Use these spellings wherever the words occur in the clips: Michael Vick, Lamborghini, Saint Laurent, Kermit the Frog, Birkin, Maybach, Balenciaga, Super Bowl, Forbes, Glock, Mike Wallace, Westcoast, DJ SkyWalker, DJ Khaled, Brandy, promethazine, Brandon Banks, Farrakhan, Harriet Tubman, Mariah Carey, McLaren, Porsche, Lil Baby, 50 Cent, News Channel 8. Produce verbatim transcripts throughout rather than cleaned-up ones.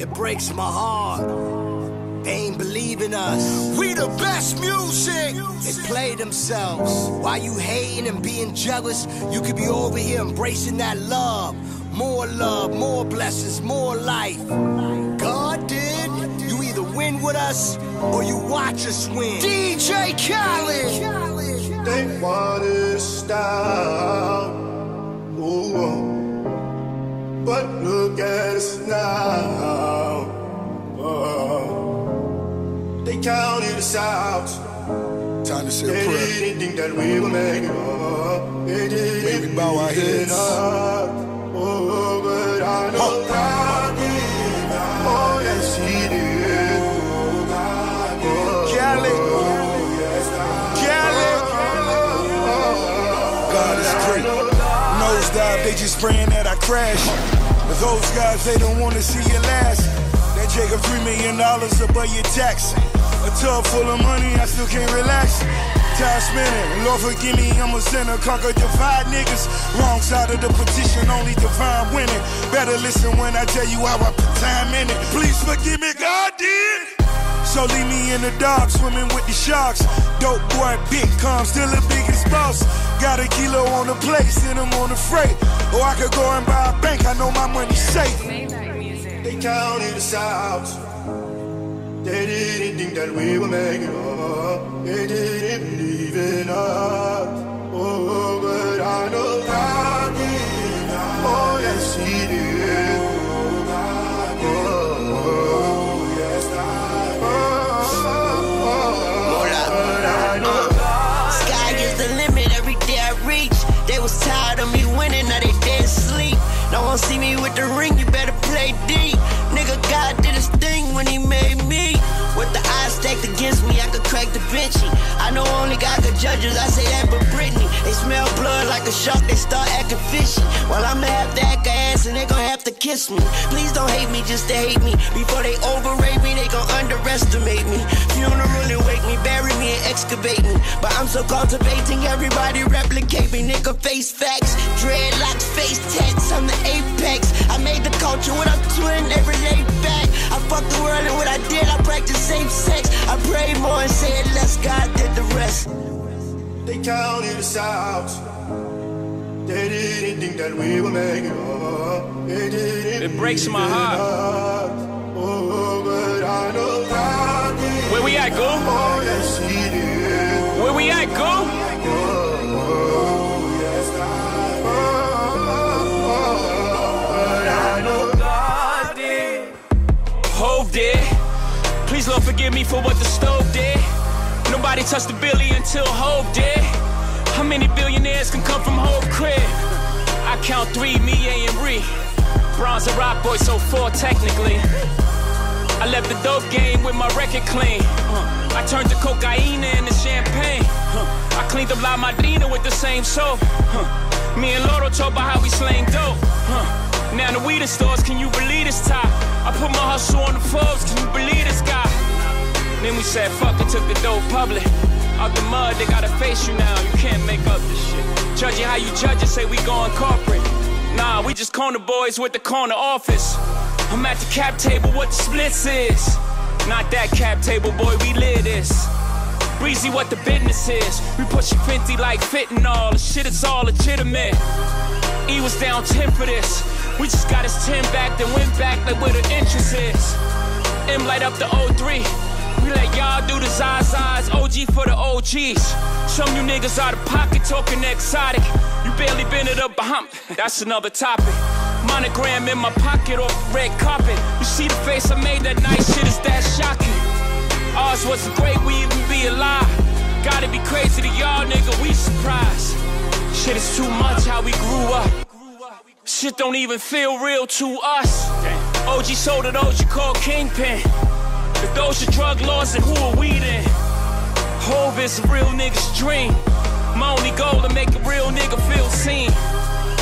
It breaks my heart. They ain't believe in us. We the best music. They play themselves. While you hating and being jealous, you could be over here embracing that love. More love, more blessings, more life. God did. You either win with us or you watch us win. D J Khaled. They want to stop. Oh, but look at us now. Oh, they counted us out. Time to say a prayer. They didn't think that we would make it up. They didn't bow our heads. Oh, but I know oh. God did. Oh, yes, He did. Oh, God did. Khaled. Oh, yes, Khaled. Oh, God is great. Nosedive, they just praying that I crash. But those guys, they don't want to see you last. That Jacob three million dollars above your tax. A tub full of money, I still can't relax. Time spinning, Lord forgive me, I'm a sinner. Conquer divide niggas. Wrong side of the petition, only divine winning. Better listen when I tell you how I put time in it. Please forgive me, God did. So leave me in the dark, swimming with the sharks. Dope boy, big calm, still the biggest boss. Got a kilo on the plate, send him on the freight. Or I could go and buy a bank, I know my money's safe. They counted us out. They didn't think that we were making up. They didn't believe in us. Oh, but I know God did. Oh, yes, He did. Tired of me winning, now they dead sleep. No one see me with the ring, you better play deep. Nigga, God did his thing when He made me. With the eyes stacked against me, I could crack the bitchy. I know only God could judge us, I say that for Britney. They smell blood like a shark, they start acting fishy. Well, I'ma have to act a ass and they gon' have to kiss me. Please don't hate me just to hate me. Before they overrate me, they gon' underestimate me. Funeral and wake me, bury me and excavate me. But I'm so cultivating, everybody replicate me. Nigga, face facts, dreadlocks, face tats, I'm the apex. I made the culture, what I'm doing, they relate back. I fucked the world and what I did, I practiced safe sex. I prayed more and said less, God did the rest. They counted us out. They didn't think that we were making up. They didn't. It breaks my heart. Oh, but I know God did. Where we at, go? Oh, yes, He did. Where we at, go? Oh, yes, God. Oh, but I know God did. Hove did. Please, Lord, forgive me for what the stove did. Nobody touched the billy until Hope did. How many billionaires can come from Hope crib? I count three, me, A, and Ree. Bronze and rock boy, so four technically. I left the dope game with my record clean. Uh, I turned the cocaine into champagne. Uh, I cleaned up La Madrina with the same soap. Uh, me and Loro talk about how we slang dope. Uh, Now the weed stores, can you believe this top? I put my hustle on the Forbes, can you believe this guy? And then we said fuck it, took the dope public. Out the mud, they gotta face you now, you can't make up this shit. Judging how you judge it, say we going corporate. Nah, we just corner boys with the corner office. I'm at the cap table, what the splits is. Not that cap table, boy, we lit this. Breezy what the business is. We pushing fifty like fitting all. The shit is all legitimate. E was down ten for this. We just got his ten back, then went back like where the entrance is. M light up the oh three. We let y'all do the Zazas, O G for the O Gs. Some you niggas out of pocket talking exotic. You barely been it up a hump, that's another topic. Monogram in my pocket off the red carpet. You see the face I made that night, shit is that shocking. Ours wasn't great, we even be alive. Gotta be crazy to y'all nigga, we surprised. Shit is too much how we grew up. Shit don't even feel real to us. Damn. O G sold it, O G called Kingpin. If those are drug laws, then who are we then? Hove is a real nigga's dream. My only goal to make a real nigga feel seen.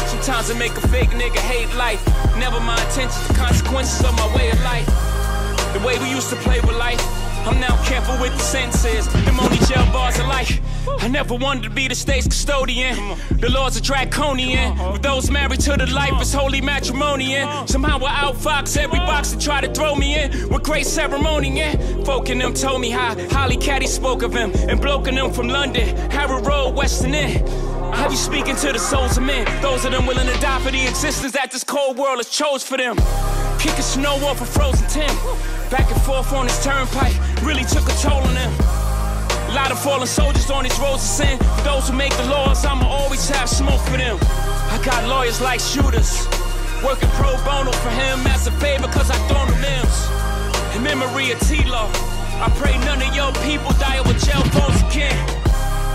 Sometimes I make a fake nigga hate life. Never my intentions, the consequences of my way of life. The way we used to play with life. I'm now careful with the senses. Them only jail bars are like, I never wanted to be the state's custodian. The laws are draconian. With those married to the life, it's holy matrimonian. Somehow I outfox every box that try to throw me in. With great ceremony, yeah. Folk in them told me how Holly Caddy spoke of him. And bloke in them from London, Harrow Road, Western End. I have you speaking to the souls of men. Those of them willing to die for the existence that this cold world has chose for them. Kicking snow off a frozen Tim. Back and forth on his turnpike, really took a toll on him. A lot of fallen soldiers on these roads of sin. For those who make the laws, I'ma always have smoke for them. I got lawyers like shooters, working pro bono for him as a favor cause I thrown them limbs. In memory of T-Law, I pray none of your people die over jail phones again.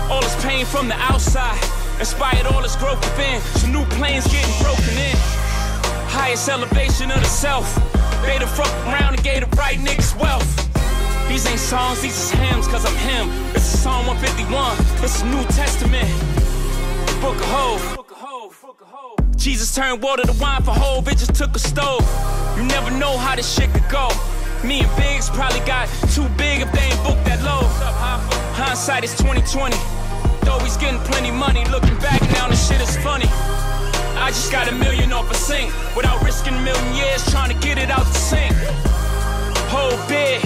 All this pain from the outside inspired all this growth within. So new planes getting broken in. Highest elevation of the self. They the fuck around and gave the right niggas wealth. These ain't songs, these is hymns, cause I'm him. This is Psalm one fifty-one, this is New Testament. Book of Hove. Jesus turned water to wine for Hove, it just took a stove. You never know how this shit could go. Me and Biggs probably got too big if they ain't booked that low. Hindsight is twenty twenty. Though he's getting plenty money, looking back now, this shit is funny. I just got a million off a sink without risking a million years trying to get it out the sink. Whole big.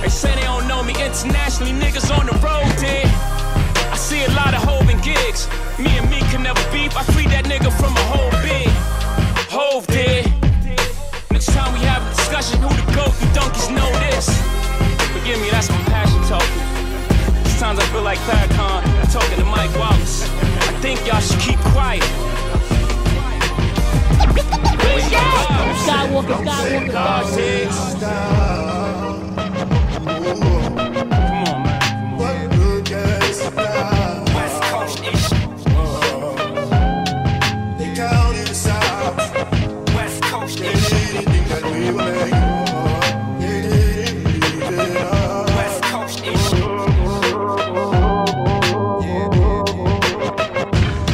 They say they don't know me internationally, niggas on the road dead. I see a lot of hovin' gigs. Me and me can never beef. I freed that nigga from a whole big. Hove dead. Next time we have a discussion, who the goat? You donkeys know this. Forgive me, that's my passion talking. Sometimes I feel like Farrakhan talking to Mike Wallace. I think y'all should keep quiet. Skywalker, Skywalker, Skywalker. Come on, man. What good guys style? West Coast ish. They counted us out. West Coast ish. They didn't think that we were like, they didn't believe it all. West Coast ish.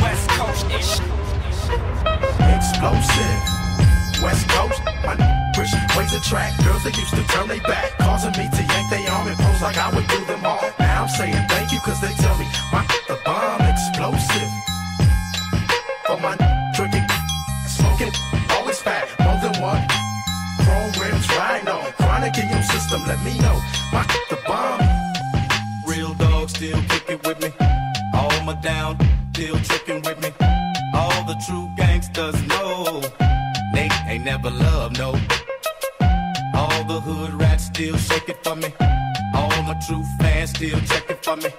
West Coast ish. Explosive. West Coast, my push ways to track. Girls that used to turn they back, causing me to yank they arm and pose like I would do them all. Now I'm saying thank you cause they tell me my the bomb explosive. For my drinking, smoking, always fat, more than one. Chrome rims riding on, chronic in your system, let me know. My the bomb. Real dogs still kicking with me. All my down, still tricking with me. All the true gangsters know. They ain't never loved, no. All the hood rats still shaking for me. All my true fans still checking for me.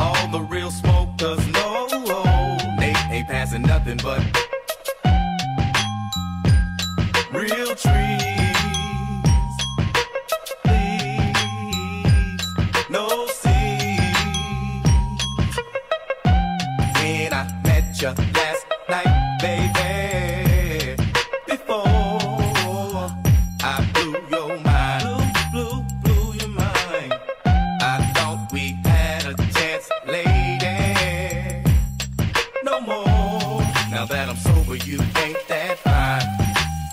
All the real smokers know they ain't passing nothing but real trees. Please, no seeds. When I met you last night, baby, you ain't that fine.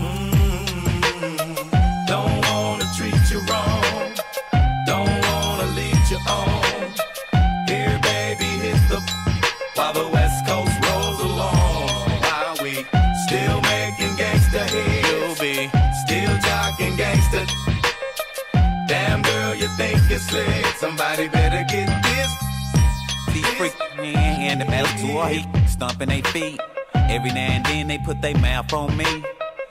Mm-hmm. Don't wanna treat you wrong. Don't wanna lead you on. Here, baby, hit the while the West Coast rolls along. While we still making gangsta hits, you'll be still jocking gangsta. Damn girl, you think it's slick. Somebody better get this. These freaking men in the middle to a heat, stomping their feet. Every now and then they put their mouth on me.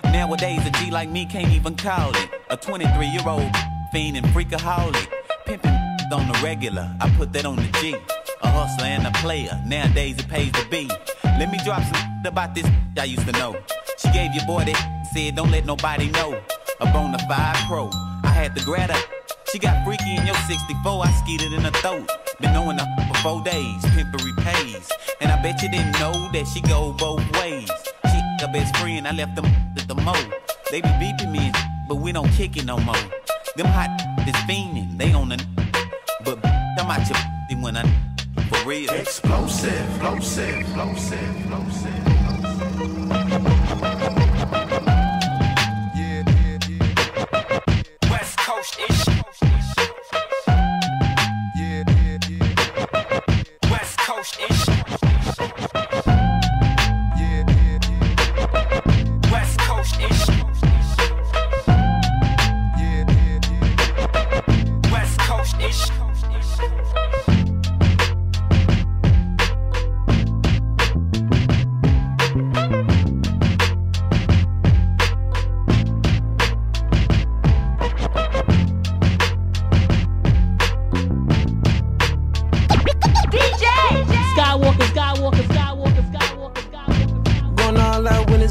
Nowadays a G like me can't even call it. A twenty-three year old fiend and freakaholic. Pimpin' on the regular, I put that on the G. A hustler and a player, nowadays it pays to be. Let me drop some about this I used to know. She gave your boy that, said don't let nobody know. A bona fide pro, I had to grab her. She got freaky in your sixty-four, I skeeted in her throat. Been knowing her for four days, pimpery pays. And I bet you didn't know that she go both ways. She her best friend, I left them at the mo. They be beeping me, but we don't kick it no more. Them hot is fiending, they on the but I'm out your when I for real. Explosive, explosive, explosive, explosive. Yeah, yeah, yeah. West Coast ish.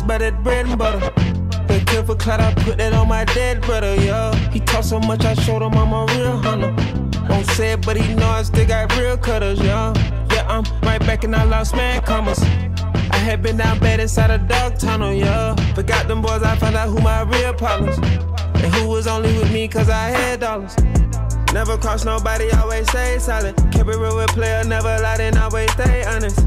by that bread and butter. Been good for clout, I put that on my dead brother, yo. He talk so much, I showed him I'm a real hunter. Won't say it, but he know I still got real cutters, yo. Yeah, I'm right back in our lost man commas. I had been down bad inside a dog tunnel, yo. Forgot them boys, I found out who my real partners. And who was only with me cause I had dollars. Never cross nobody, always stay solid. Kept it real with player, never lied and always stay honest.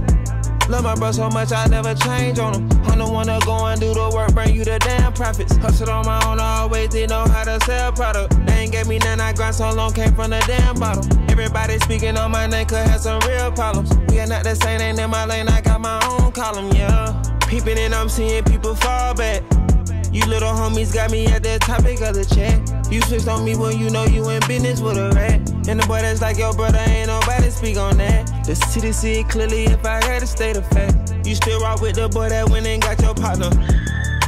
Love my bro so much, I never change on him. I'm the one to go and do the work, bring you the damn profits. Hustled on my own, I always did know how to sell product. They ain't gave me none, I grind so long, came from the damn bottom. Everybody speaking on my name could have some real problems. We are not the same, ain't in my lane, I got my own column, yeah. Peeping and I'm seeing people fall back. You little homies got me at the topic of the chat. You switched on me when you know you in business with a rat. And the boy that's like your brother, ain't nobody speak on that. The city see it clearly if I had to state of fact. You still rock with the boy that went and got your partner.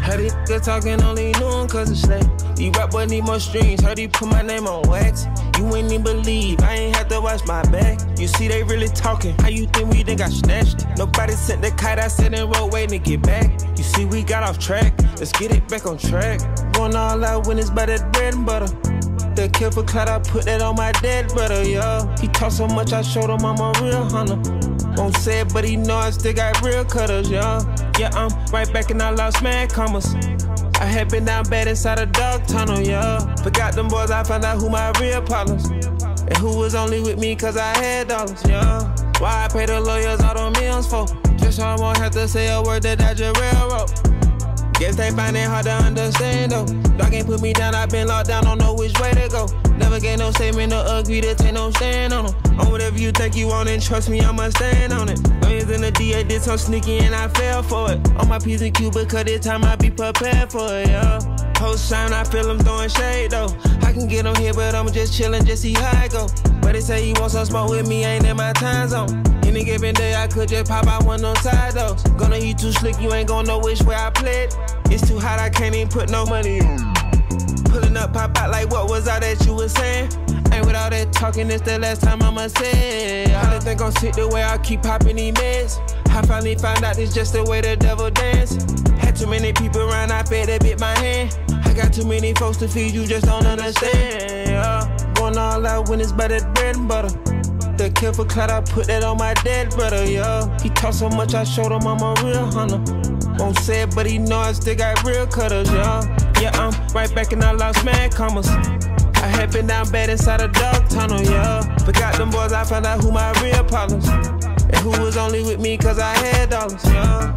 Heard he the talking only knew him cause of slack. You rap boy need more streams, heard he put my name on wax. You ain't even believe, I ain't have to watch my back. You see they really talking, how you think we done got snatched? Nobody sent the kite, I said and roll waiting to get back. You see we got off track, let's get it back on track. Going all out when it's by that bread and butter. The kill for clout, I put that on my dead brother, yo. He talk so much, I showed him I'm a real hunter. Won't say it, but he know I still got real cutters, yo. Yeah, I'm right back in our lost man commas. I had been down bad inside a dog tunnel, yo. Forgot them boys, I found out who my real partners. And who was only with me cause I had dollars, yo. Why I pay the lawyers all them meals for? Just so I won't have to say a word that I just railroad. Guess they find it hard to understand though. Dog ain't put me down, I've been locked down, don't know which way to go. Never gave no statement or agree to take no stand on them. On whatever you think you want and trust me, I'ma stand on it. Lawyers in the D A did some sneaky and I fell for it. On my P's and Q, because this time I be prepared for it, yo. Post time, I feel them throwing shade though. I can get them here, but I'ma just chillin', just see how I go. But they say you want some smoke with me, ain't in my time zone. Any given day, I could just pop out one on side though. Gonna eat too slick, you ain't gonna know which way I played. It's too hot, I can't even put no money in. Pulling up, pop out like what was all that you was saying? Ain't with all that talking, it's the last time I'ma say it. I just think I'm sick the way I keep popping these meds. I finally found out it's just the way the devil dance. Had too many people around, I bet they bit my hand. I got too many folks to feed, you just don't understand, yeah. Going all out when it's by that bread and butter. The kill for clout, I put that on my dead brother, yo. He talk so much, I showed him I'm a real hunter. Won't say it, but he know I still got real cutters, yo. Yeah, I'm right back in our lost man commas. I had been down bad inside a dog tunnel, yo. Forgot them boys, I found out who my real partners. And who was only with me cause I had dollars, yo.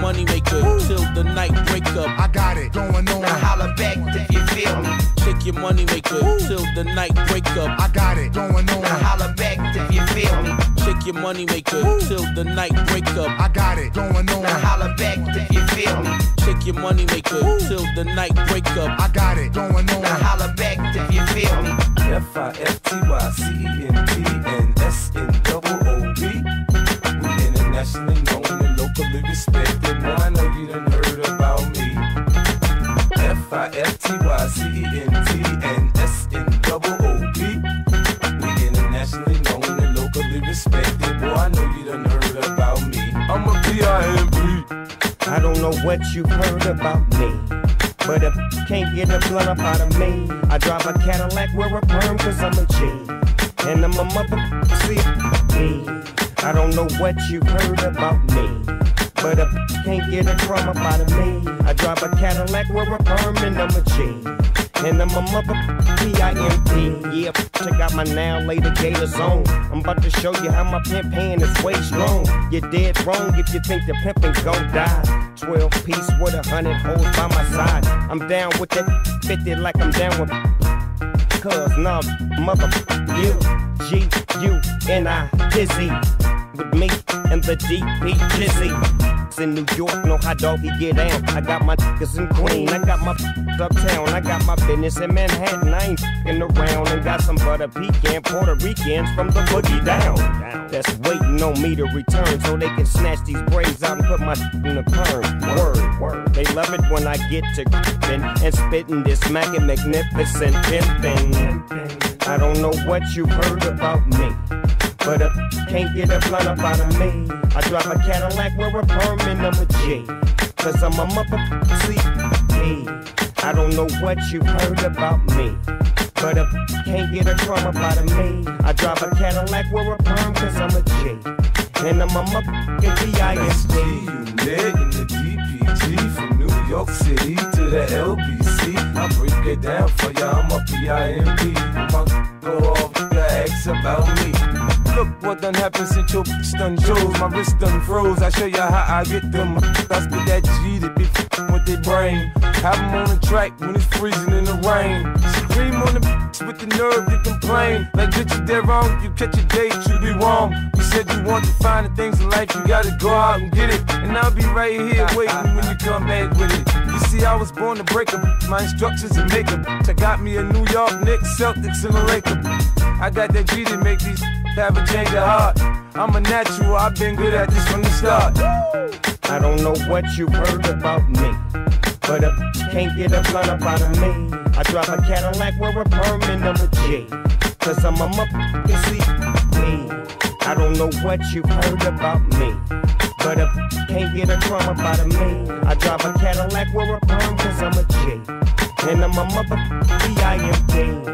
Money maker, ooh, till the night break up. I got it going on. Now holla back if you feel me. Check your money maker, ooh, till the night break up. I got it going on. Now holla back if you feel me. Check your money maker, ooh, till the night break up. I got it going on. Now holla back if you feel me. F I F T Y C E N T and S N double O B. We internationally known and locally respected. Now I know you done heard about me. F I F T Y C E N T and S N double O P. We internationally known and locally respected. Boy, I know you done heard about me. I'm a P I M P. I don't know what you've heard about me, but if you can't get the blood up out of me, I drive a Cadillac, wear a perm, cause I'm a G. And I'm a motherfucker. I don't know what you've heard about me, but a p can't get a crumb up out of me. I drive a Cadillac, wear a perm, and I'm a G. And I'm a mother P I M P. Yeah, check out my now, later Gators on. I'm about to show you how my pimp hand is way strong. You're dead wrong if you think the pimpin' gon' die. twelve piece with a hundred hoes by my side. I'm down with that fifty like I'm down with cuz, nah, mother you. G U N I, dizzy with me. and the D P Dizzy. In New York, know how doggy get down. I got my niggas in Queen, I got my uptown, I got my business in Manhattan. I ain't fucking around and got some butter pecan Puerto Ricans from the boogie down. That's waiting on me to return so they can snatch these braids out and put my in the perm. Word, word. They love it when I get to gripping and spitting this smacking magnificent pimping. I don't know what you heard about me, but a can't get a blunt up out of me. I drive a Cadillac, wear a perm and I'm a G, cause I'm a motherfucking C P. I don't know what you heard about me, but a can't get a crumb up out of me. I drive a Cadillac, wear a perm, cause I'm a G, and I'm a motherfucking D I S T. Unit in the D P G from New York City to the L B C. I break it down for ya, I'm a P I M P. My go off, you ask about me. Look what done happened since your bitch done chose. My wrist done froze, I show ya how I get them. I spit that G, they be f***ing with their brain. Have them on the track when it's freezing in the rain. Scream on the bitch with the nerve to complain. Like bitch you dead wrong, you catch a date, you be wrong. You said you want to find the things in life, you gotta go out and get it. And I'll be right here waiting when you come back with it. You see I was born to break 'em, my instructions to make 'em. I got me a New York Knicks, Celtics, and a Lakers. I got that G to make these have a change of heart. I'm a natural, I've been good at this from the start. I don't know what you heard about me, but a can't get a blunt up out of me. I drive a Cadillac, wear a perm and I'm a G, cause I'm a motherfucking C P. I don't know what you heard about me, but a can't get a crumb up out of me. I drive a Cadillac, wear a perm, cause I'm a G, and I'm a motherfucking D I M P.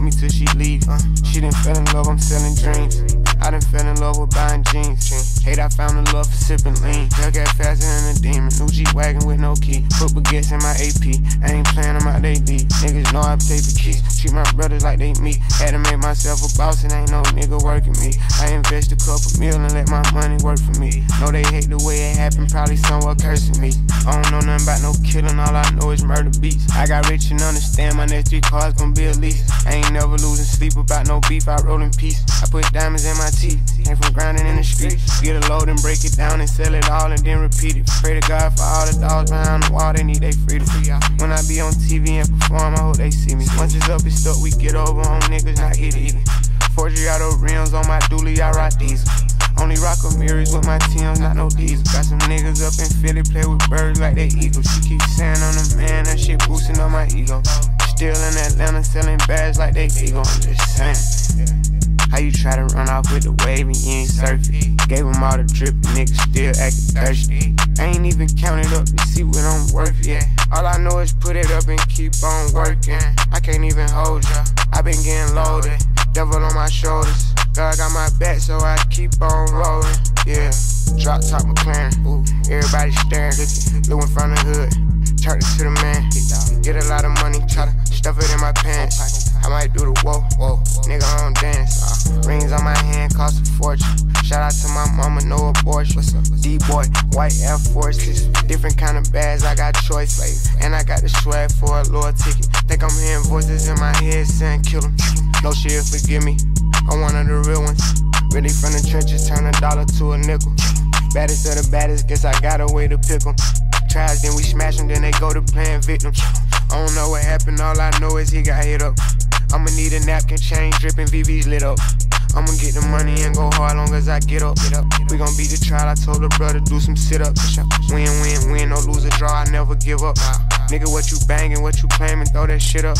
Me till she leave. Uh, she done fell in love, I'm selling dreams. I done fell in love with buying jeans. Hate I found the love for sipping lean. Drug got faster than a demon. U G wagon with no key. Put baguettes in my A P. I ain't playing them out they deep. Niggas know I play for keys. Treat my brothers like they me. Had to make myself a boss and ain't no nigga working me. I invest a couple mil and let my money work for me. Know they hate the way it happened, probably somewhere cursing me. I don't know nothing about no killing, all I know is murder beats. I got rich and understand my next three cars gon' be a lease. I ain't never losing sleep about no beef, I roll in peace. I put diamonds in my teeth, came from grinding in the streets. Get a load and break it down and sell it all and then repeat it. Pray to God for all the dogs behind the wall, they need they freedom. When I be on T V and perform, I hope they see me. Once it's up, it's stuck, we get over on niggas, not get it even. Forgery out of rims on my dually, I rock diesel. Only rock of mirrors with my teams, not no diesel. Got some niggas up in Philly, play with birds like they eagles. She keep saying I'm the man, that shit boosting up my ego. Still in Atlanta, selling bags like they eagle, I'm just saying. How you try to run off with the wave and you ain't surfing? Gave them all the drip, niggas still acting thirsty. I ain't even counted up to see what I'm worth yet. All I know is put it up and keep on working. I can't even hold ya, I been getting loaded. Devil on my shoulders, God got my back so I keep on rolling. Yeah, drop top McLaren, ooh, everybody staring. Look in front of the hood, turn it to the man. Get a lot of money, try to stuff it in my pants. I might do the whoa, whoa, nigga, I don't dance. Uh, rings on my hand cost a fortune. Shout out to my mama, no abortion. D-boy, white Air Forces. Different kind of bags, I got choice, like. And I got the swag for a little ticket. Think I'm hearing voices in my head saying kill him. No shit, forgive me, I'm one of the real ones. Really from the trenches, turn a dollar to a nickel. Baddest of the baddest, guess I got a way to pick them. Tries, then we smash them, then they go to playing victim. I don't know what happened, all I know is he got hit up. I'ma need a napkin, chain dripping, V V's lit up. I'ma get the money and go hard long as I get up. Get up, get up. We gon' beat the trial, I told the brother do some sit-ups. Win, win, win, no lose or draw, I never give up. Nigga, what you banging, what you claiming, throw that shit up.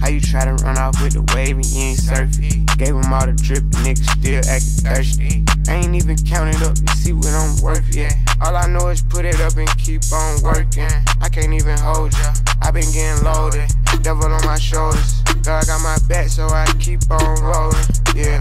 How you try to run off with the wave and you ain't surfing? Gave him all the drip, nigga still acting thirsty. I ain't even counted up to see what I'm worth yet. All I know is put it up and keep on working. I can't even hold ya, I been getting loaded. Devil on my shoulders, God got my back so I keep on rolling, yeah.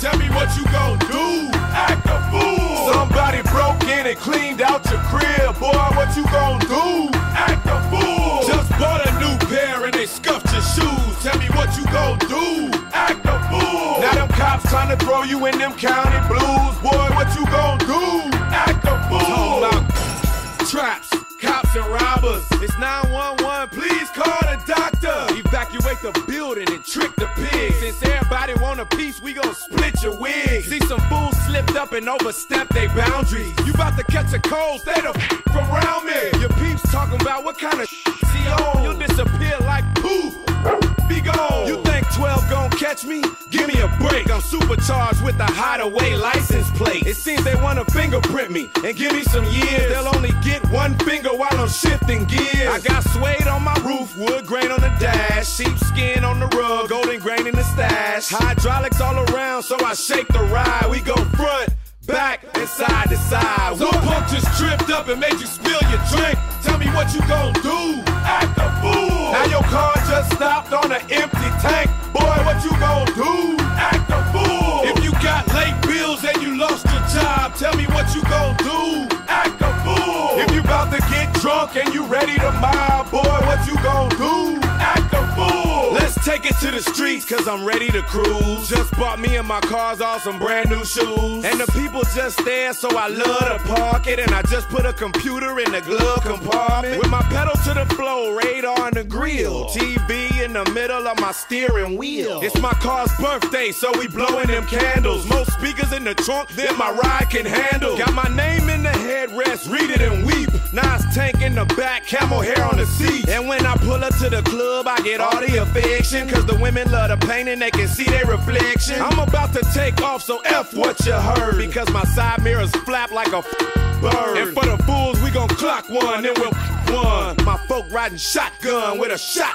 tell me what you gon' do. Act a fool. Somebody broke in and cleaned out your crib. Boy, what you gon' do? Act a fool. Just bought a new pair and they scuffed your shoes. Tell me what you gon' do. Act a fool. Now them cops trying to throw you in them county blues. Boy, what you gon' do? Act a fool. About traps, cops, and robbers. It's nine one one, please call the doctor. Evacuate the building and trick the pigs. Since everybody want a piece, we gon' split your wig. See some fools slipped up and overstepped their boundaries. You bout to catch a cold, stay the f*** from around me. Your peeps talking about what kind of sh** she on. You'll disappear like poof, be gone. You think twelve gon' catch me? Give me a break. I'm supercharged with a hideaway license plate. It seems they wanna fingerprint me and give me some years. They'll only get one finger while I'm shifting gears. I got suede on my roof, wood grain on the dash, sheepskin on the rug, golden grain in the stash. Hydraulics all around, so I shake the ride. We go front, back, and side to side. Some punk just tripped up and made you spill your drink. Tell me what you gon' do. Act a fool. Now your car just stopped on an empty tank. Boy, what you gon' do? Act a fool. If you got late bills and you lost your job, tell me what you gon' do. Act a fool. If you bout to get drunk and you ready to mob, boy, what you gon' do? Act a fool. Let's take it to the streets, cause I'm ready to cruise. Just bought me and my cars all some brand new shoes. And the people just there, so I love to park it. And I just put a computer in the glove compartment. With my pedal to the floor, radar in the grill. T V in the middle of my steering wheel. It's my car's birthday, so we blowing them candles. Most speakers in the trunk, then my ride can handle. Got my name in the headrest, read it and weep. Nas tank in the back, camel hair on the seat. And when I pull up to the club, I get all the affection. Cause the women love the pain and they can see their reflection. I'm about to take off, so F what you heard. Because my side mirrors flap like a f bird. And for the fools, we gon' clock one, then we'll f one. My folk riding shotgun with a shot.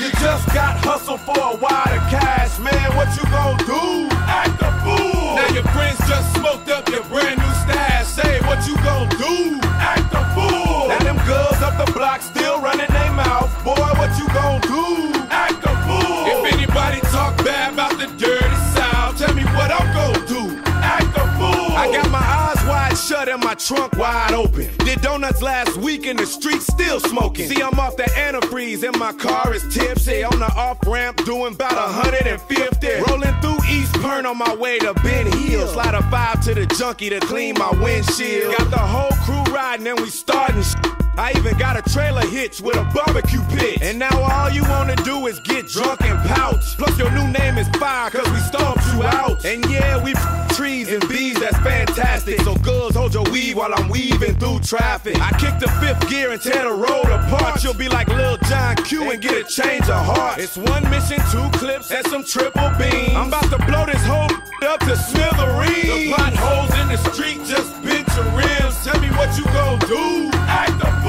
You just got hustled for a wad of cash, man. What you gon' do? Act a fool. Now your friends just smoked up your brand new stash. Say what you gon' do? Act a fool. Now them girls up the block still running their mouth. Boy, what you gon' do? Act a fool. If anybody talk bad about the dirty south, tell me what I'm gon' do. Act a fool. I got my eyes wide shut and my trunk wide open. Did donuts last week in the street, still smoking. See, I'm off the antifreeze and my car is tipsy. On the off-ramp doing about a hundred fifty. Rolling through East Pern on my way to Ben Hill. Slide a five to the junkie to clean my windshield. Got the whole crew riding and we starting sh I even got a trailer hitch with a barbecue pit. And now all you wanna do is get drunk and pout. Plus your new name is fire, cause we stomped you out. And yeah, we f trees and bees, that's fantastic. So girls, hold your weed while I'm weaving through traffic. I kick the fifth gear and tear the road apart. You'll be like Lil John Q and get a change of heart. It's one mission, two clips, and some triple beans. I'm about to blow this whole up to smithereens. The potholes in the street just bent your rims. Tell me what you gon' do. Act a fool.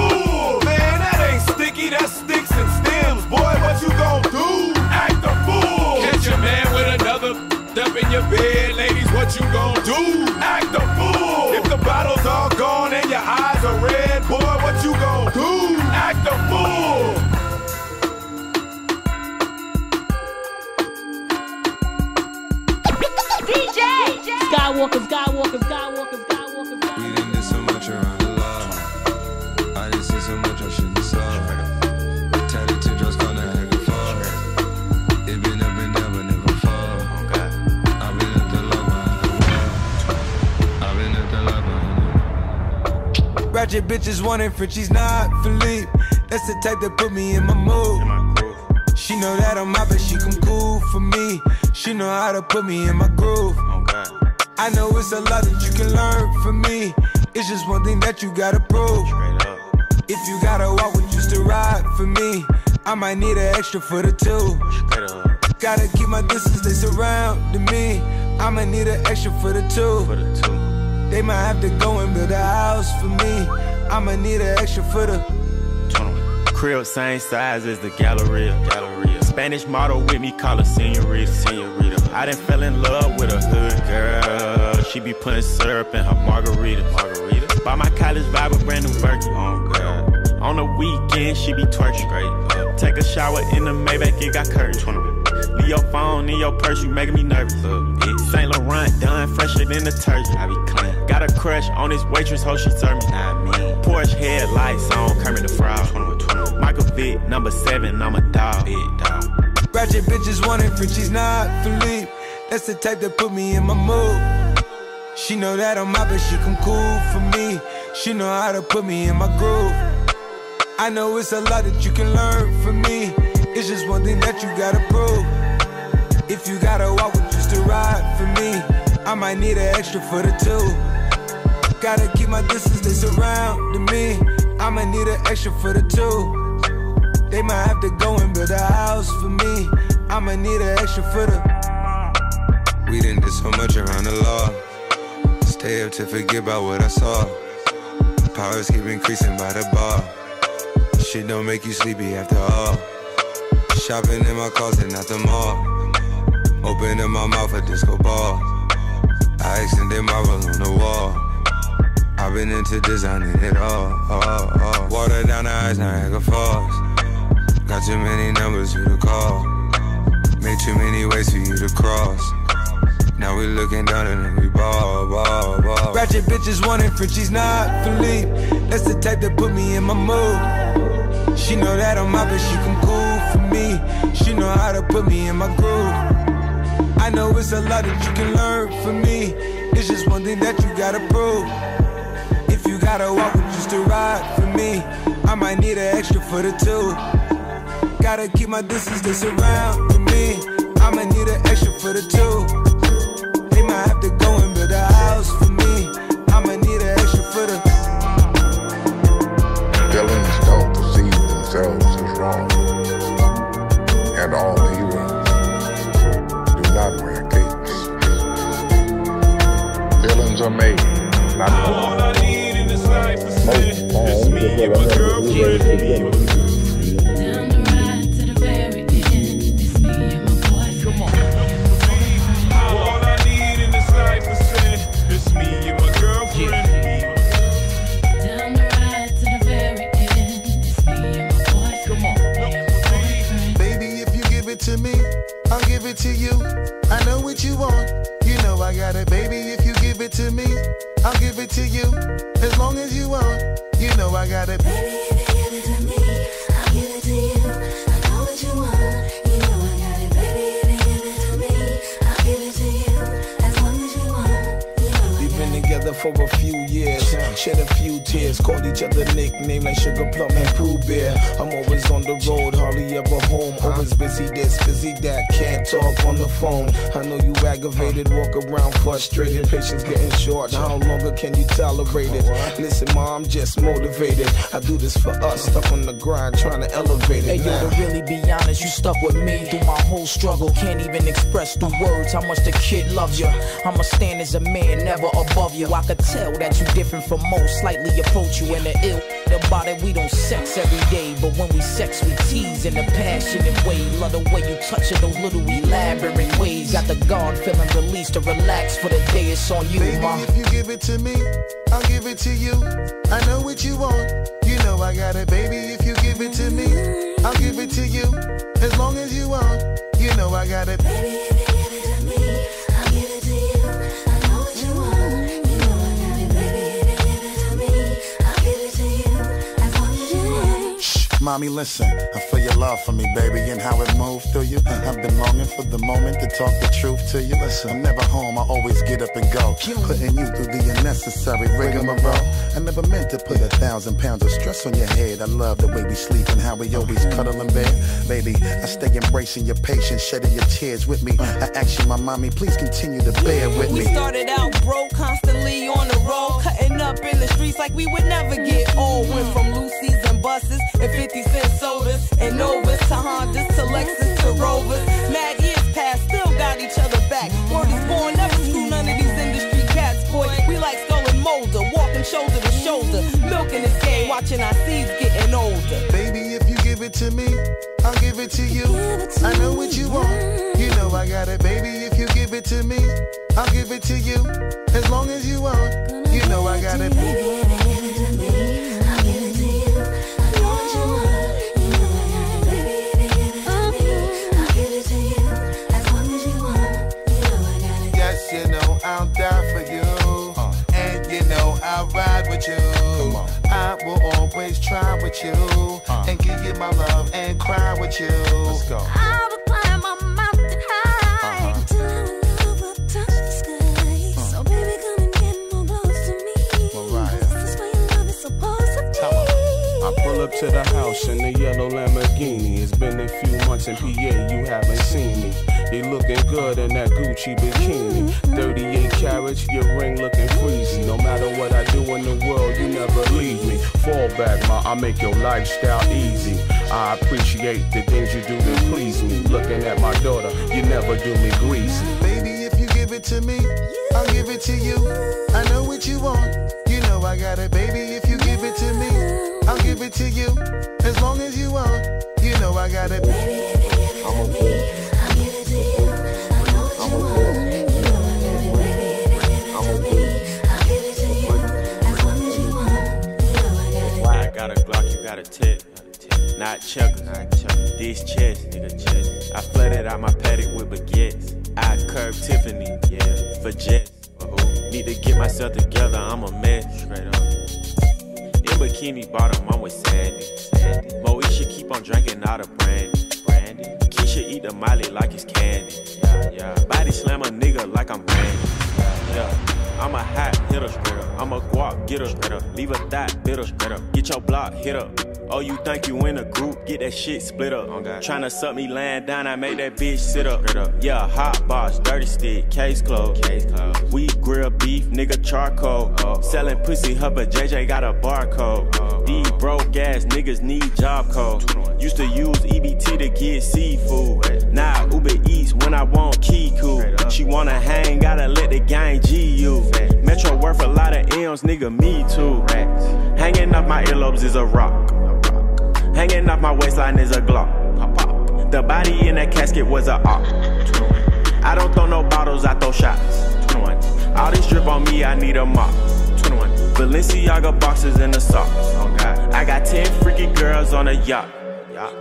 Man, that ain't sticky, that's sticks and stems. Boy, what you gon' do? Act a fool. Catch your man with another up in your bed. Ladies, what you gon' do? Act a fool. If the bottle's all gone and your eyes are red, boy, what you gon' do? Act a fool. D J! D J! Skywalker, Skywalker, Skywalker, Skywalker, Skywalker. We didn't do so much around the law. I didn't see so much I shouldn't saw. Ratchet bitches wanting French, she's not Philippe. That's the type that put me in my mood. She know that I'm out, but she come cool for me. She know how to put me in my groove. I know it's a lot that you can learn from me. It's just one thing that you gotta prove. If you gotta walk, would you still ride for me? I might need an extra for the two. Gotta keep my distance, they surrounding me. I might need an extra for the two. They might have to go and build a house for me. I'ma need an extra for the crib, same size as the Galleria. Galleria. Spanish model with me, call her Senorita. Senorita. I done fell in love with a hood girl. She be putting syrup in her margarita. Margarita. Buy my college vibe with brand new Birkin. Oh, God. On the weekend, she be twerking. Take a shower in the Maybach, it got curtains. Be your phone in your purse, you making me nervous. Saint Laurent done fresher than the turkey. I be clean. Got a crush on this waitress, hoe she serve me. I mean, Porsche headlights on Kermit the Frog. Michael Vick, number seven, I'm a dog. Ratchet bitches wanting free, she's not Philippe. That's the type that put me in my mood. She know that I'm out, but she come cool for me. She know how to put me in my groove. I know it's a lot that you can learn from me. It's just one thing that you gotta prove. If you gotta walk with just a ride for me, I might need an extra for the two. Gotta keep my distance, they surrounding me. I'ma need an extra for the two. They might have to go and build a house for me. I'ma need an extra for the. We done did so much around the law. Stay up to forget about what I saw. Powers keep increasing by the bar. Shit don't make you sleepy after all. Shopping in my closet, not the mall. Open up my mouth, a disco ball. I extended my roll on the wall. I've been into designing it all, all, all. Water down the eyes, Niagara Falls. Got too many numbers you to call. Made too many ways for you to cross. Now we looking down and then we ball, ball, ball. Ratchet bitches wanting free, she's not Philippe. That's the type that put me in my mood. She know that I'm out, but she come cool for me. She know how to put me in my groove. I know it's a lot that you can learn from me. It's just one thing that you gotta prove. If you gotta walk with just a ride for me, I might need an extra for the two. Gotta keep my distance, they surround me. I'ma need an extra for the two. They might have to go and build a house for me. I'ma need an extra for the. Villains don't perceive themselves as wrong. And all heroes do not wear capes. Villains are made, not all I need in this life is just me and my girlfriend. Down the ride to the very end, it's me and my boyfriend. All I need in this life is just me and my girlfriend. To me, I'll give it to you. I know what you want. You know I got it, baby. If you give it to me, I'll give it to you. As long as you want, you know I got it, baby. If you give it to me, I'll give it to you. I know what you want. You know I got it, baby. If you give it to me, I'll give it to you. As long as you want, you know I got it. We've been together for a few years, shed a few tears, called each other nicknames like Sugar Plum and Pooh Bear. I'm always on the road, hardly ever home. Always busy this, busy that, can't talk on the phone. I know you aggravated, walk around frustrated, patience getting short. How longer can you tolerate it? Listen, ma, I'm just motivated. I do this for us, stuck on the grind, trying to elevate it. Hey, yo, to really be honest, you stuck with me through my whole struggle. Can't even express through words how much the kid loves you. I'ma stand as a man, never above you. I could tell that you different from most, slightly approach you in the ill about it. We don't sex every day, but when we sex, we tease in a passionate way. Love the way you touch it, those little elaborate ways. Got the guard feeling released to relax for the day. It's on you, baby, ma. If you give it to me, I'll give it to you. I know what you want. You know I got it, baby. If you give it to me, I'll give it to you. As long as you want, you know I got it, baby. If you give it to me, I'll give it to you. I know what you want. Mommy, listen, I feel your love for me, baby, and how it moved through you. I've been longing for the moment to talk the truth to you. Listen, I'm never home, I always get up and go, putting you through the unnecessary rigmarole. I never meant to put a thousand pounds of stress on your head. I love the way we sleep and how we always cuddle in bed. Baby, I stay embracing your patience, shedding your tears with me. I ask you, my mommy, please continue to bear with me. We started out broke, constantly on the road, cutting up in the streets like we would never get old. Went from Lucy's and buses and fifty cent sodas and Novas to Hondas to Lexus to Rovers. Mad years past, still got each other back. Word is born, never screw none of these industry cats, boy. We like stolen molder, walking shoulder to shoulder, milking this game, watching our seeds getting older. Baby, if you give it to me, I'll give it to you. I know what you want. You know I got it, baby. If you give it to me, I'll give it to you. As long as you want, you know I got it, baby. I'll give it to you. always try with you uh. and give you my love and cry with you. Let's go. I would climb a mountain high uh-huh. till I would never touch the sky. Uh. So baby, come and get more close to me. Mariah. This is where your love is supposed to be. I pull up to the house in the yellow Lamborghini. It's been a few months in P A, you haven't seen me. You looking good in that Gucci bikini. Thirty-eight carats, your ring looking freezy. No matter what I do in the world, you never leave me. Fall back, ma, I make your lifestyle easy. I appreciate the things you do to please me. Looking at my daughter, you never do me greasy. Baby, if you give it to me, I'll give it to you. I know what you want, you know I got it. Baby, if you give it to me, I'll give it to you. As long as you want, you know I got it. Baby, if you give it to me, I'll give it to you. Got a tip, not chuckers, these chest, nigga chest. I flooded out my paddock with baguettes. I curb Tiffany, yeah, for jets. Uh-oh. Need to get myself together, I'm a mess. Straight up. In Bikini Bottom, I'm with Sandy. Sandy. Moesha keep on drinking out of brandy. Brandy. Keisha eat the Miley like it's candy. Yeah, yeah. Body slam a nigga like I'm Brandy. Yeah, yeah. I'm a hot hitter, straight up. I'm a guap, get her, straight up. Leave a thot, bitter, straight up. Get your block, hit up. Oh, you think you in a group? Get that shit split up. Oh, tryna suck me lying down, I made that bitch sit up. Straight up. Yeah, hot box, dirty stick, case closed. Case closed. We grill beef, nigga charcoal. Oh, oh. Selling pussy, her, but J J got a barcode. Oh, oh. These broke ass niggas need job code. Used to use E B T to get seafood. Now Uber Eats when I want Kiku. She wanna hang, gotta let the gang G you. Metro worth a lot of M's, nigga, me too. Hanging off my earlobes is a rock. Hanging off my waistline is a Glock. The body in that casket was a op. I don't throw no bottles, I throw shots. All this drip on me, I need a mop. Balenciaga boxes in the socks. I got ten freaky girls on a yacht.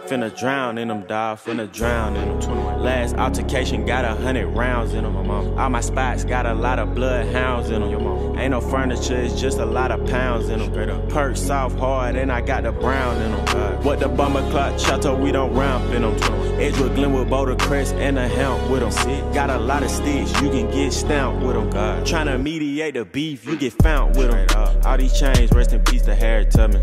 Finna drown in them, dawg, finna drown in them. Last altercation got a hundred rounds in them. All my spots got a lot of bloodhounds in them. Ain't no furniture, it's just a lot of pounds in them. Perk soft hard and I got the brown in them. What the bummer clock, Chateau, we don't ramp in them. Edgewood, Glenwood, Boulder Crest, and a hemp with them. Got a lot of sticks, you can get stamped with them. Tryna mediate the beef, you get found with them. All these chains, rest in peace to Harriet Tubman.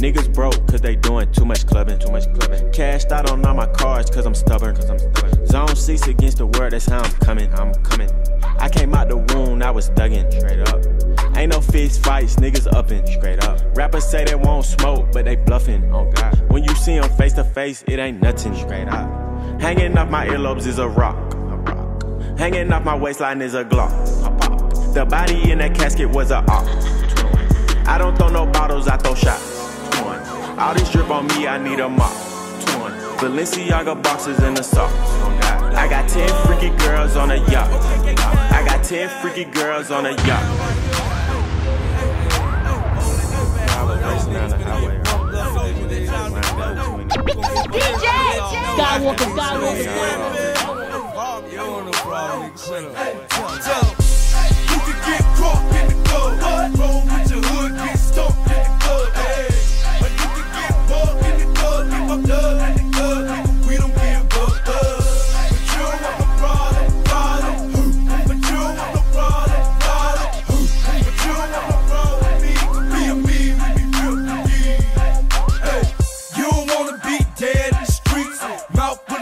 Niggas broke cause they doing too much clubbing. Too much clubbing. Cashed out on all my cards cause I'm stubborn. Cause I'm stubborn. Zone six against the world, that's how I'm coming. I'm coming. I came out the wound, I was thuggin'. Straight up. Ain't no fist fights, niggas uppin'. Straight up. Rappers say they won't smoke, but they bluffin'. Oh God. When you see them face to face, it ain't nothing. Straight up. Hanging off my earlobes is a rock. A rock. Hanging off my waistline is a Glock. Pop. The body in that casket was a op. I don't throw no bottles, I throw shots. All this drip on me, I need a mop. Balenciaga boxes in the socks. I got ten freaky girls on a yacht. I got ten freaky girls on a yacht. D J SkyWalker, SkyWalker. You on the problem, you can get caught in the club. Roll with your hood, get stumped in the club. Up the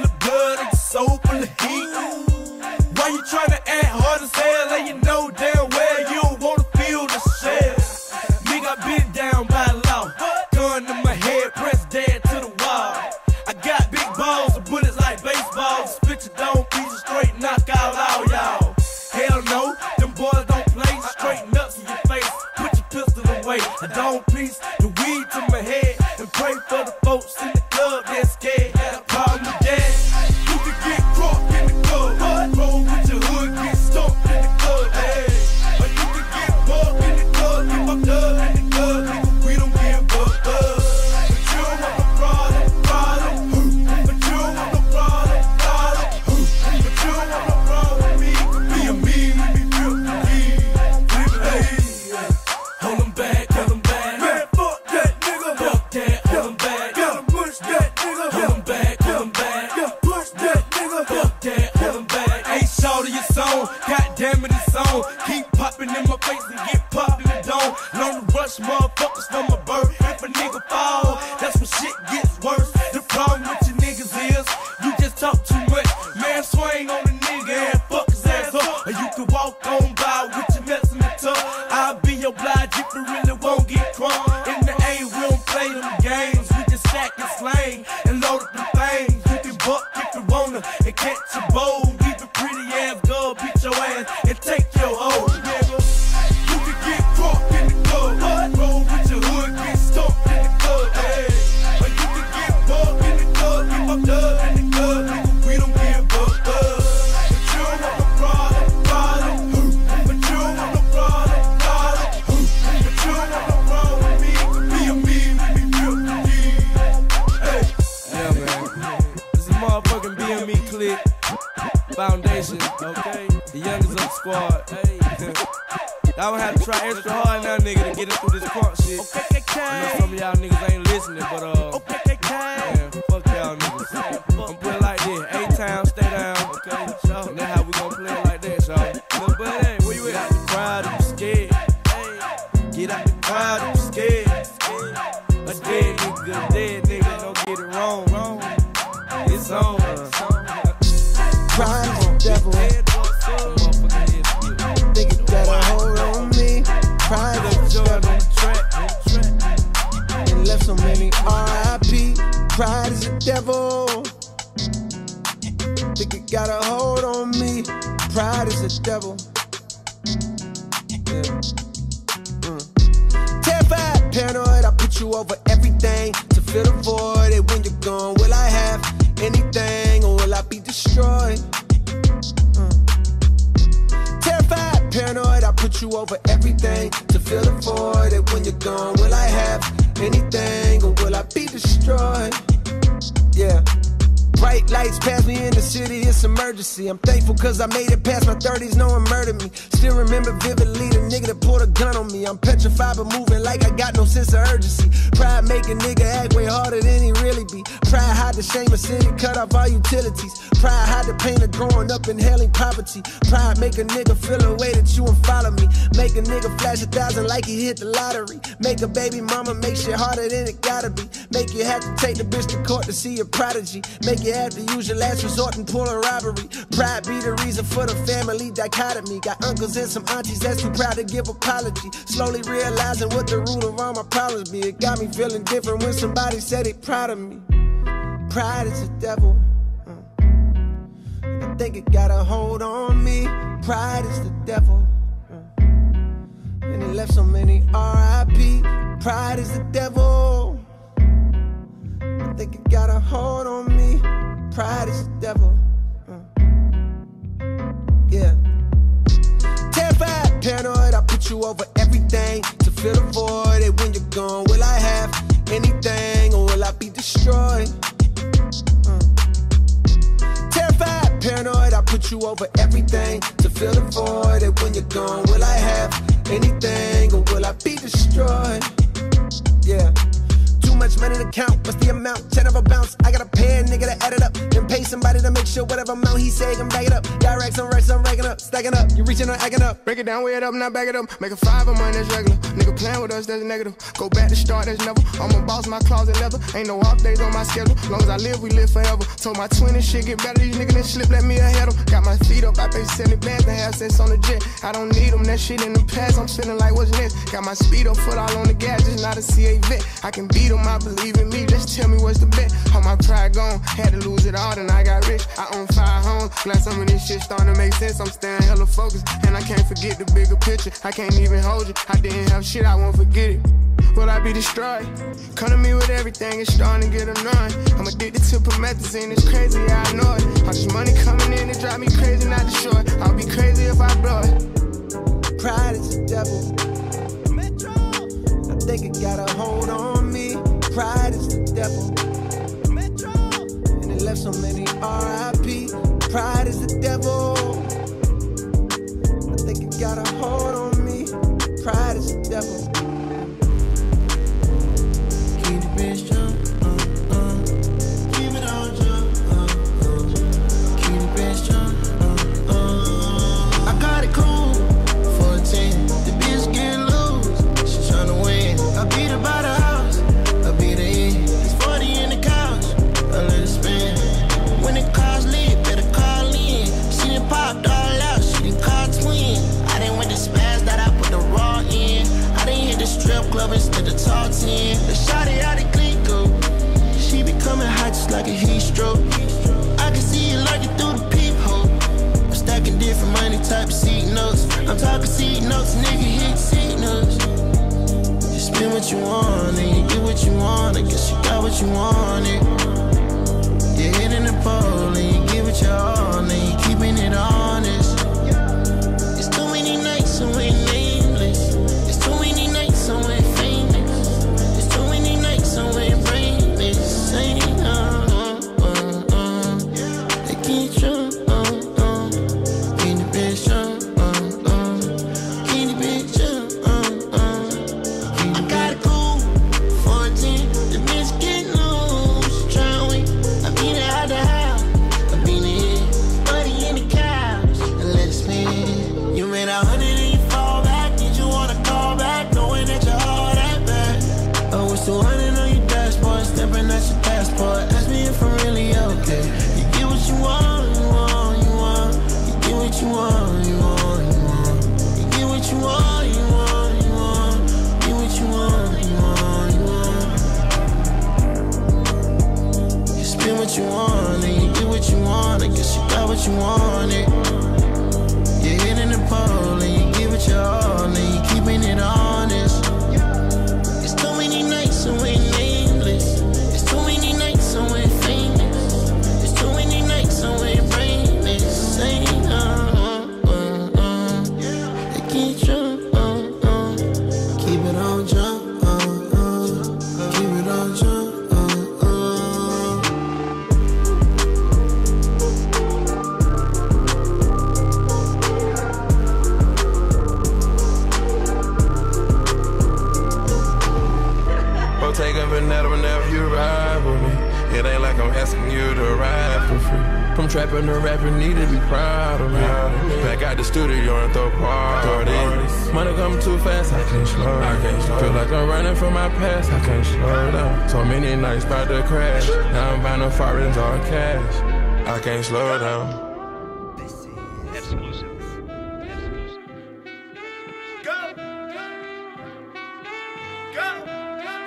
zone. Keep popping in my face and get popped in the dome. Learn to rush motherfuckers from my birth. If a nigga fall, that's when shit gets worse. The problem with you niggas is you just talk too much. Man, swing on the nigga and fuck his ass up. Or you can walk on by with your nuts in the tub. I'll be obliged if you really won't get crunk. In the A, we don't play them games. We just stack and slang and load up the things. You can buck if you wanna and catch a bowl. Leave a pretty ass girl, beat your ass and take your hoe. Foundation, okay? The youngest of the squad, hey. I don't have to try extra hard now, nigga, to get it through this punk shit. Okay, okay. I know some of y'all niggas ain't listening, but, uh, okay, okay. Man, fuck y'all niggas. I'm putting like this, A-Town, stay down, okay? Y'all, that's how we gon' play it like that, y'all. Lil' buddy, hey, where you at? Get out the crowd if you scared. Hey. Get out the crowd if you scared. scared. A dead nigga, a dead nigga, don't get it wrong, wrong. It's on, crime is the devil. They can get a hold on me. Crime is the devil. And left so many R I P. Pride is the devil. They can get a hold on me. Pride is the devil. Yeah. Mm. Terrified, paranoid, I put you over everything. To fill the void, and when you're gone, will I have anything, or will I be destroyed? Mm. Terrified, paranoid, I put you over everything. To fill the void, and when you're gone, will I have anything, or will I be destroyed? Yeah. Bright lights pass me in the city, it's emergency. I'm thankful cause I made it past my thirties, no one murdered me. Still remember vividly the nigga that pulled a gun on me. I'm petrified but moving like I got no sense of urgency. Pride make a nigga act way harder than he really be. Pride hide the shame of city, cut off all utilities. Pride hide the pain of growing up inhaling poverty. Pride make a nigga feel a way that you and follow me. Make a nigga flash a thousand like he hit the lottery. Make a baby mama make shit harder than it gotta be. Make you have to take the bitch to court to see a prodigy. Make you have to use your last resort and pull a robbery. Pride be the reason for the family dichotomy. Got uncles and some aunties that's too proud to give apology. Slowly realizing what the root of all my problems be. It got me feeling different when somebody said they proud of me. Pride is the devil. Mm. I think it got a hold on me. Pride is the devil. Mm. And it left so many R I P. Pride is the devil. I think it got a hold on me. Pride is the devil. Mm. Yeah. Terrified, paranoid, I put you over everything. To fill the void, and when you're gone, will I have anything, or will I be destroyed? Mm. Terrified, paranoid, I put you over everything. To fill the void, and when you're gone, will I have anything, or will I be destroyed? Yeah. Too much money to count, what's the amount? Ten of a bounce, I gotta pay a nigga to add it up. Then pay somebody to make sure whatever amount he say, I'm back it up. Got racks on racks, I'm racking up, stacking up. You reaching or acting up, break it down, weigh it up, not back it up. Make a five of mine, that's regular. Nigga playing with us, that's negative. Go back to start, that's never. I'm a boss, my closet leather. Ain't no off days on my schedule. Long as I live, we live forever. Told my twin and shit get better, these niggas that slip, let me ahead them. Got my feet up, I pay seventy bands to have sense on the jet. I don't need them, that shit in the past, I'm feeling like what's next. Got my speed up, foot all on the gas, just not a C A vet. I can beat them. I believe in me, just tell me what's the bet. How my pride gone, had to lose it all, then I got rich. I own five homes, glad some of this shit starting to make sense. I'm staying hella focused, and I can't forget the bigger picture. I can't even hold you, I didn't have shit, I won't forget it. Will I be destroyed? Come to me with everything, it's starting to get annoying. I'm addicted to promethazine, it's crazy, yeah, I know it. All this money coming in, it drive me crazy, not destroyed. I'll be crazy if I blow it. Pride is the devil. Metro. I think it got a hold on me. Pride is the devil. Metro. And it left so many R I P. Pride is the devil. I think it got a hold on me. Pride is the devil. Keep the bitch jump, uh, uh. Keep it on jump, uh, uh. Keep I'm talking seat notes, nigga, hit signals. You spend what you want and you get what you want. I guess you got what you wanted. You're hitting the pole and you give it your all and you keeping it honest. It's too many nights and we're nameless. It's too many nights and we're famous. It's too many nights and we're brainless. Ain't enough. You want and you get what you want. I guess you got what you wanted. You're hitting the pole and you give it your all and you keeping it honest. It's too many nights and we're nameless. It's too many nights and we're famous. It's too many nights and we're brainless. Ain't enough. They keep drunk, keep it on drunk, keep it on drunk. It ain't like I'm asking you to ride for free. From trapping to rapping, need to be proud of me. Back out the studio and throw parties. Money come too fast, I can't slow down. Feel like I'm running from my past, I can't slow down. So many nights about to crash. Now I'm buying a foreign all cash. I can't slow down.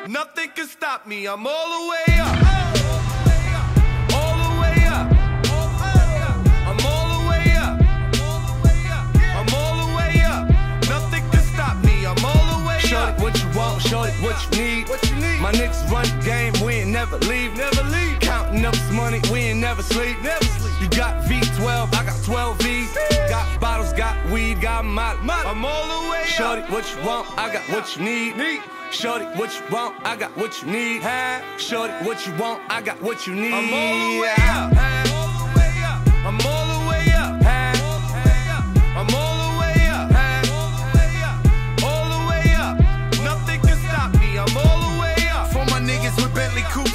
Nothing can stop me, I'm all the way up. Show it what you need. What you need. My niggas run the game, we ain't never leave. Never leave. Counting up this money, we ain't never sleep. Never sleep. You got V twelve, I got twelve V's. Yeah. Got bottles, got weed, got my money. I'm all the way. Show it what you want, I got what you need. Need. Show it what you want, I got what you need. Hey. Show it what you want, I got what you need. I'm all the way out. Hey.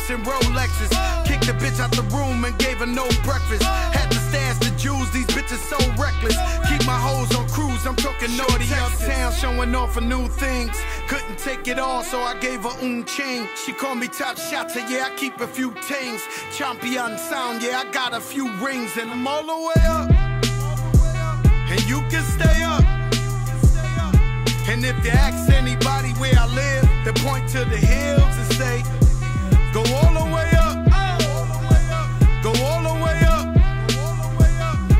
And Rolexes, kicked the bitch out the room and gave her no breakfast. Had to stash the jewels, these bitches so reckless. Keep my hoes on cruise, I'm talking naughty uptown, showing off for new things. Couldn't take it all, so I gave her un chain. She called me top shotter, yeah, I keep a few tings. Champion sound, yeah, I got a few rings, and I'm all the way up. And you can stay up. And if you ask anybody where I live, they point to the hills and say, go all the way up, go all the way up,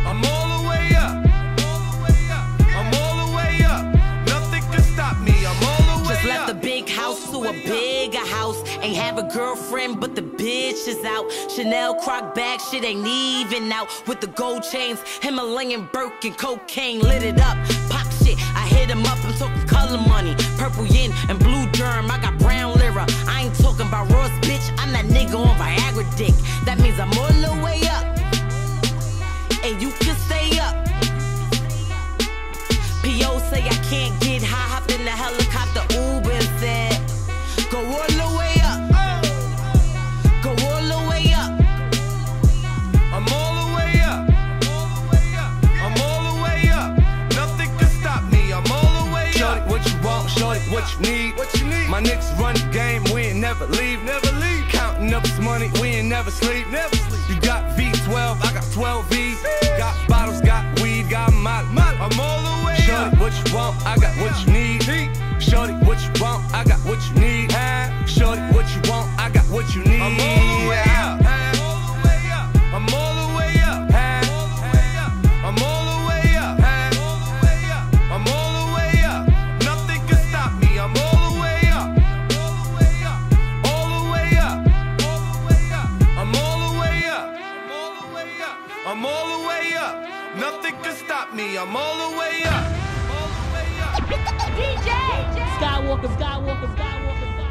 I'm all the way up, I'm all the way up, nothing can stop me, I'm all the way up. Just left the big house to a bigger house, ain't have a girlfriend but the bitch is out, Chanel croc bag shit ain't even out, with the gold chains, Himalayan Birkin, cocaine lit it up, pop shit, I hit him up, I'm talking color money, purple yin and blue germ, I got brown lira, I ain't talking about Ross, bitch, I'm that nigga on Viagra dick. That means I'm all the way up, and you can stay up. P O say I can't get high, hopped in the helicopter, Uber and said, go all the way up, go all the way up, I'm all the way up, I'm all the way up, nothing can stop me, I'm all the way up. Shorty, what you want, shorty, what you need, what you need. My niggas run the game, we ain't never leave, never leave. Counting up this money, we ain't never sleep, never sleep. You got V twelve, I got twelve V's. Got bottles, got weed, got my money. I'm all the way up. Shorty, what you want, I got what you need. Shorty, what you want, I got what you need. Shorty, what you want, I got what you need. I'm all the way out. I'm all the way up. I'm all the way up. I'm all the way up. Nothing can stop me, I'm all the way up. All the way up. D J! Skywalker, Skywalker, Skywalker, Skywalker.